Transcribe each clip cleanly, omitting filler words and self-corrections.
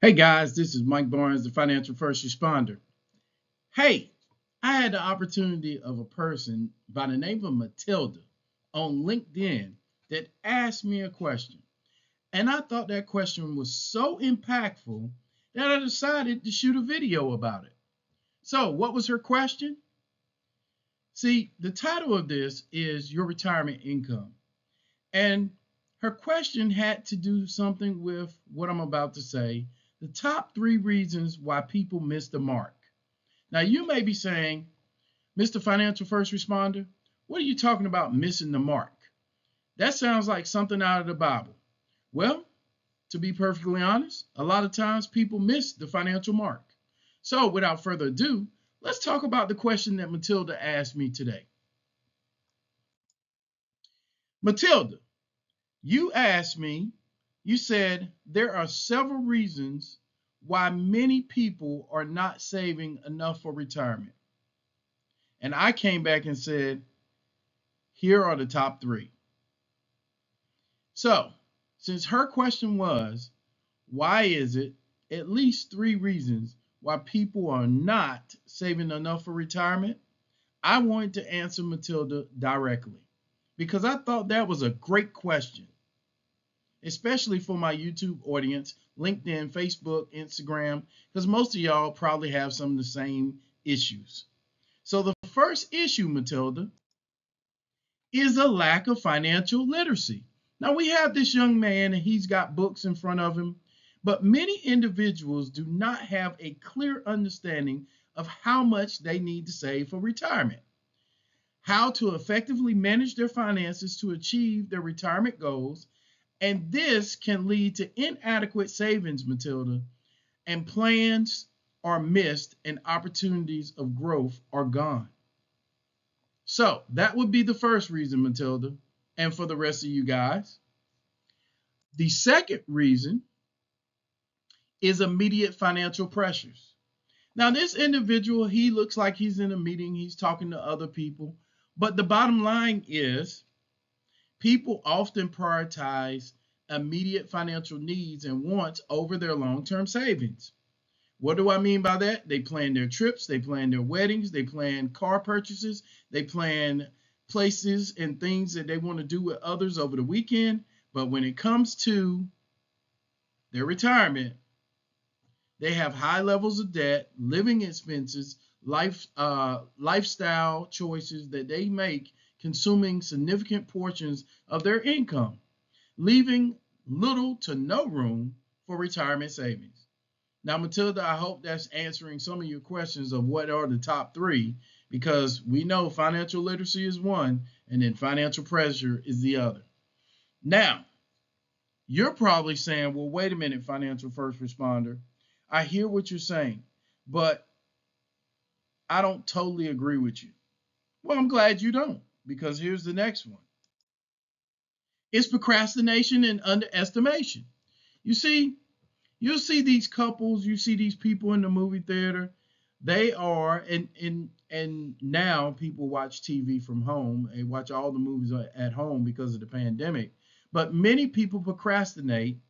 Hey guys, this is Mike Barnes, the Financial First Responder. Hey, I had the opportunity of a person by the name of Matilda on LinkedIn that asked me a question. And I thought that question was so impactful that I decided to shoot a video about it. So what was her question? See, the title of this is Your Retirement Income. And her question had to do something with what I'm about to say. The top three reasons why people miss the mark. Now you may be saying, Mr. Financial First Responder, what are you talking about missing the mark? That sounds like something out of the Bible. Well, to be perfectly honest, a lot of times people miss the financial mark. So without further ado, let's talk about the question that Matilda asked me today. Matilda, you asked me, you said there are several reasons why many people are not saving enough for retirement. And I came back and said, here are the top three. So, since her question was, why is it at least three reasons why people are not saving enough for retirement? I wanted to answer Matilda directly because I thought that was a great question, especially for my YouTube audience, LinkedIn, Facebook, Instagram, because most of y'all probably have some of the same issues. So the first issue, Matilda, is a lack of financial literacy. Now we have this young man and he's got books in front of him, but many individuals do not have a clear understanding of how much they need to save for retirement, how to effectively manage their finances to achieve their retirement goals, and this can lead to inadequate savings, Matilda, and plans are missed and opportunities of growth are gone. So that would be the first reason, Matilda, and for the rest of you guys. The second reason is immediate financial pressures. Now this individual, he looks like he's in a meeting, he's talking to other people, but the bottom line is, people often prioritize immediate financial needs and wants over their long-term savings. What do I mean by that? They plan their trips, they plan their weddings, they plan car purchases, they plan places and things that they want to do with others over the weekend. But when it comes to their retirement, they have high levels of debt, living expenses, lifestyle choices that they make, consuming significant portions of their income, leaving little to no room for retirement savings. Now, Matilda, I hope that's answering some of your questions of what are the top three, because we know financial literacy is one, and then financial pressure is the other. Now, you're probably saying, well, wait a minute, Financial First Responder, I hear what you're saying, but I don't totally agree with you. Well, I'm glad you don't. Because here's the next one. It's procrastination and underestimation. You see, you'll see these couples, you see these people in the movie theater. They are, and now people watch TV from home. They watch all the movies at home because of the pandemic. But many people procrastinate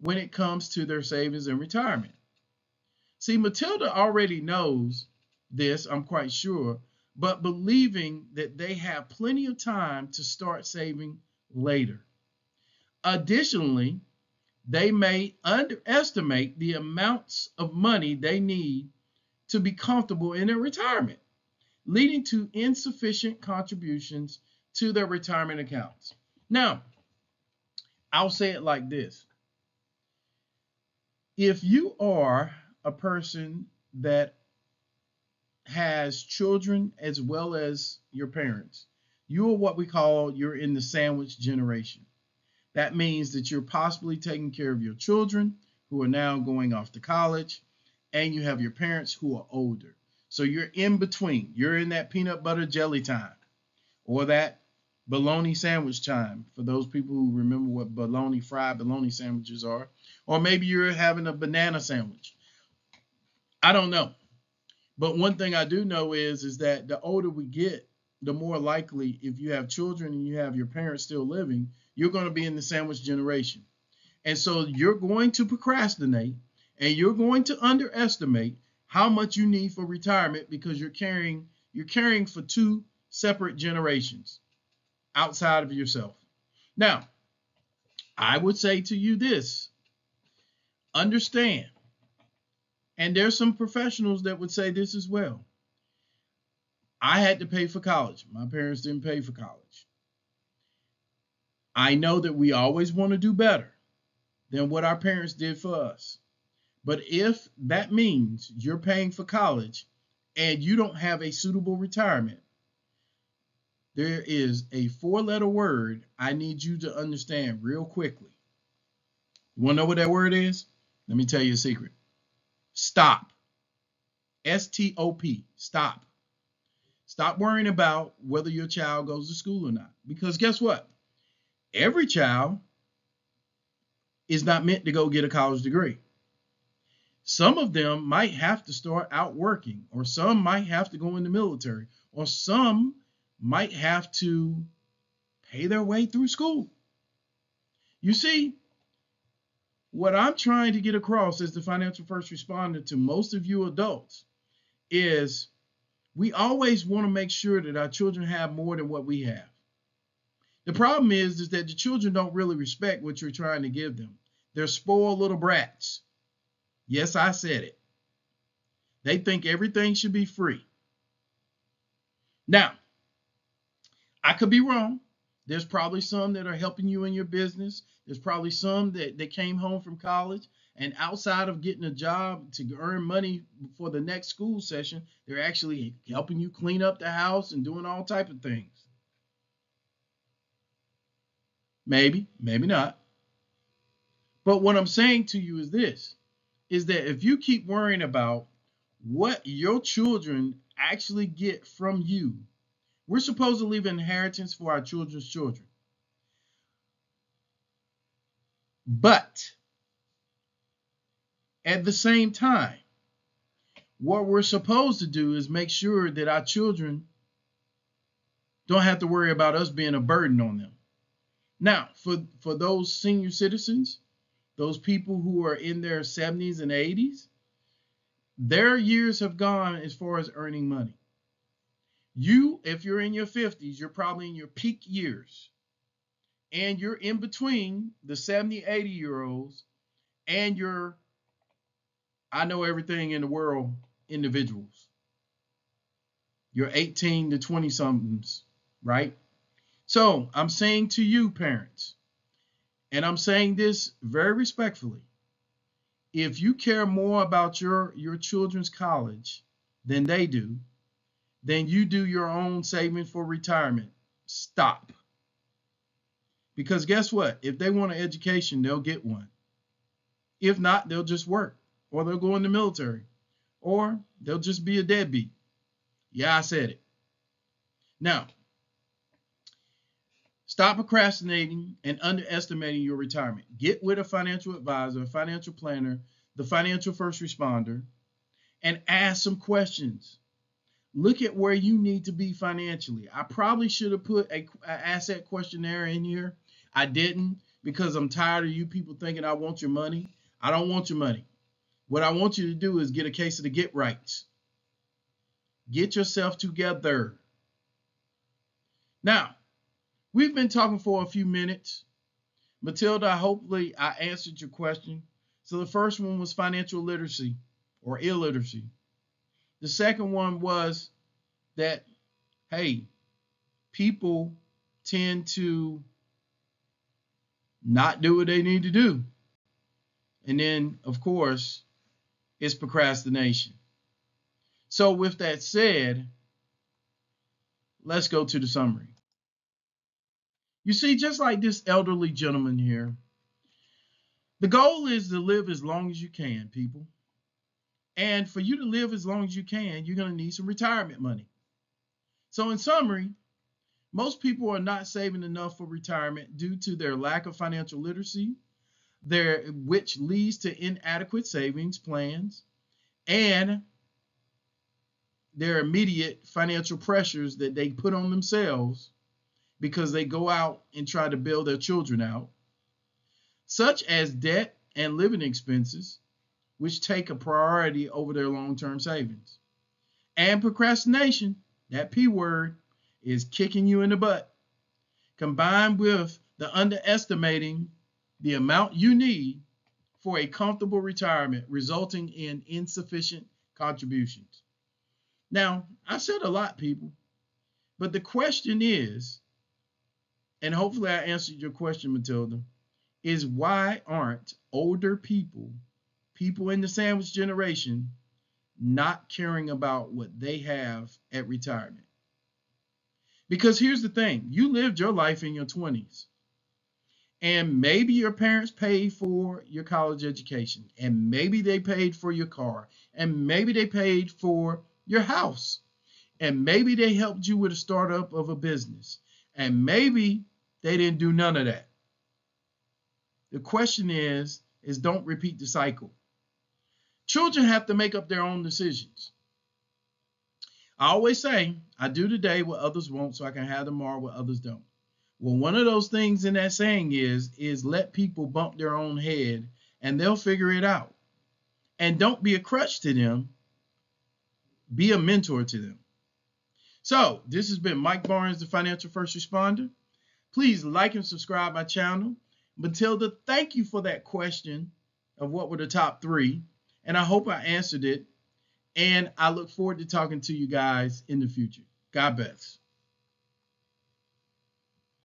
when it comes to their savings and retirement. See, Matilda already knows this, I'm quite sure, but believing that they have plenty of time to start saving later. Additionally, they may underestimate the amounts of money they need to be comfortable in their retirement, leading to insufficient contributions to their retirement accounts. Now, I'll say it like this. If you are a person that has children as well as your parents, you are what we call, you're in the sandwich generation. That means that you're possibly taking care of your children who are now going off to college, and you have your parents who are older. So you're in between. You're in that peanut butter jelly time or that bologna sandwich time, for those people who remember what bologna, fried bologna sandwiches are, or maybe you're having a banana sandwich. I don't know. But one thing I do know is that the older we get, the more likely, if you have children and you have your parents still living, you're going to be in the sandwich generation. And so you're going to procrastinate and you're going to underestimate how much you need for retirement because you're caring for two separate generations outside of yourself. Now, I would say to you this, understand, and there's some professionals that would say this as well. I had to pay for college. My parents didn't pay for college. I know that we always want to do better than what our parents did for us. But if that means you're paying for college and you don't have a suitable retirement, there is a four-letter word I need you to understand real quickly. You want to know what that word is? Let me tell you a secret. Stop. S-T-O-P. Stop. Stop worrying about whether your child goes to school or not. Because guess what? Every child is not meant to go get a college degree. Some of them might have to start out working, or some might have to go in the military, or some might have to pay their way through school. You see, what I'm trying to get across as the Financial First Responder to most of you adults is we always want to make sure that our children have more than what we have. The problem is that the children don't really respect what you're trying to give them. They're spoiled little brats. Yes, I said it. They think everything should be free. Now, I could be wrong. There's probably some that are helping you in your business. There's probably some that came home from college. And outside of getting a job to earn money for the next school session, they're actually helping you clean up the house and doing all type of things. Maybe, maybe not. But what I'm saying to you is this, is that if you keep worrying about what your children actually get from you, we're supposed to leave an inheritance for our children's children. But at the same time, what we're supposed to do is make sure that our children don't have to worry about us being a burden on them. Now, for those senior citizens, those people who are in their 70s and 80s, their years have gone as far as earning money. You, if you're in your 50s, you're probably in your peak years, and you're in between the 70, 80-year-olds and your I know everything in the world individuals. You're 18 to 20 somethings, right? So I'm saying to you parents, and I'm saying this very respectfully, if you care more about your children's college than they do, then you do your own saving for retirement. Stop. Because guess what? If they want an education, they'll get one. If not, they'll just work. Or they'll go in the military, or they'll just be a deadbeat. Yeah, I said it. Now, stop procrastinating and underestimating your retirement. Get with a financial advisor, a financial planner, the Financial First Responder, and ask some questions. Look at where you need to be financially. I probably should have put an asset questionnaire in here. I didn't because I'm tired of you people thinking I want your money. I don't want your money. What I want you to do is get a case of the get rights. Get yourself together. Now, we've been talking for a few minutes. Matilda, hopefully I answered your question. So the first one was financial literacy or illiteracy. The second one was that, hey, people tend to not do what they need to do. And then, of course, it's procrastination. So with that said, let's go to the summary. You see, just like this elderly gentleman here, the goal is to live as long as you can, people. And for you to live as long as you can, you're going to need some retirement money. So in summary, most people are not saving enough for retirement due to their lack of financial literacy, which leads to inadequate savings plans and their immediate financial pressures that they put on themselves because they go out and try to bail their children out. such as debt and living expenses, which take a priority over their long-term savings. And procrastination, that P word, is kicking you in the butt, combined with the underestimating the amount you need for a comfortable retirement, resulting in insufficient contributions. Now, I said a lot, people, but the question is, and hopefully I answered your question, Matilda, is why aren't older people, people in the sandwich generation, not caring about what they have at retirement? Because here's the thing, you lived your life in your 20s, and maybe your parents paid for your college education, and maybe they paid for your car, and maybe they paid for your house, and maybe they helped you with a startup of a business, and maybe they didn't do none of that. The question is don't repeat the cycle. Children have to make up their own decisions. I always say, I do today what others won't, so I can have tomorrow what others don't. Well, one of those things in that saying is let people bump their own head and they'll figure it out. And don't be a crutch to them. Be a mentor to them. So this has been Mike Barnes, the Financial First Responder. Please like and subscribe my channel. Matilda, thank you for that question of what were the top three. And I hope I answered it. And I look forward to talking to you guys in the future. God bless.